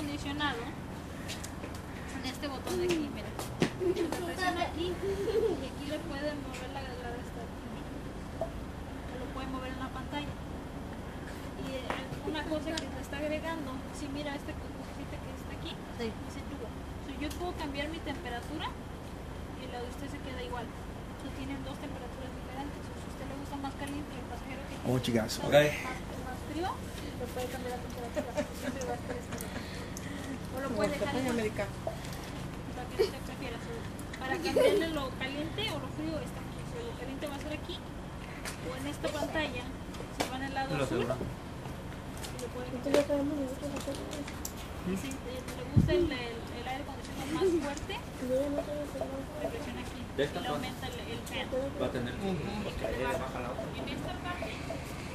acondicionado con este botón de aquí, miren. Lo presionan aquí y aquí le pueden mover la de esta. Lo pueden mover en la pantalla. Y una cosa que le está agregando, si mira este cosita que está aquí, dice tubo. Yo puedo cambiar mi temperatura y la de usted se queda igual. Entonces tienen dos temperaturas diferentes. Si a usted le gusta más caliente, el pasajero que más frío, lo puede cambiar la temperatura. O lo puede dejar en americano. Para que usted prefiera. Para cambiarle lo caliente o lo frío está aquí. Si lo caliente va a ser aquí. O en esta pantalla, se van al lado azul. Y lo pueden cambiar. Si le gusta el aire acondicionado más fuerte, le presiona aquí. Y le aumenta el fan. Va a tener que bajar la otra. En esta parte.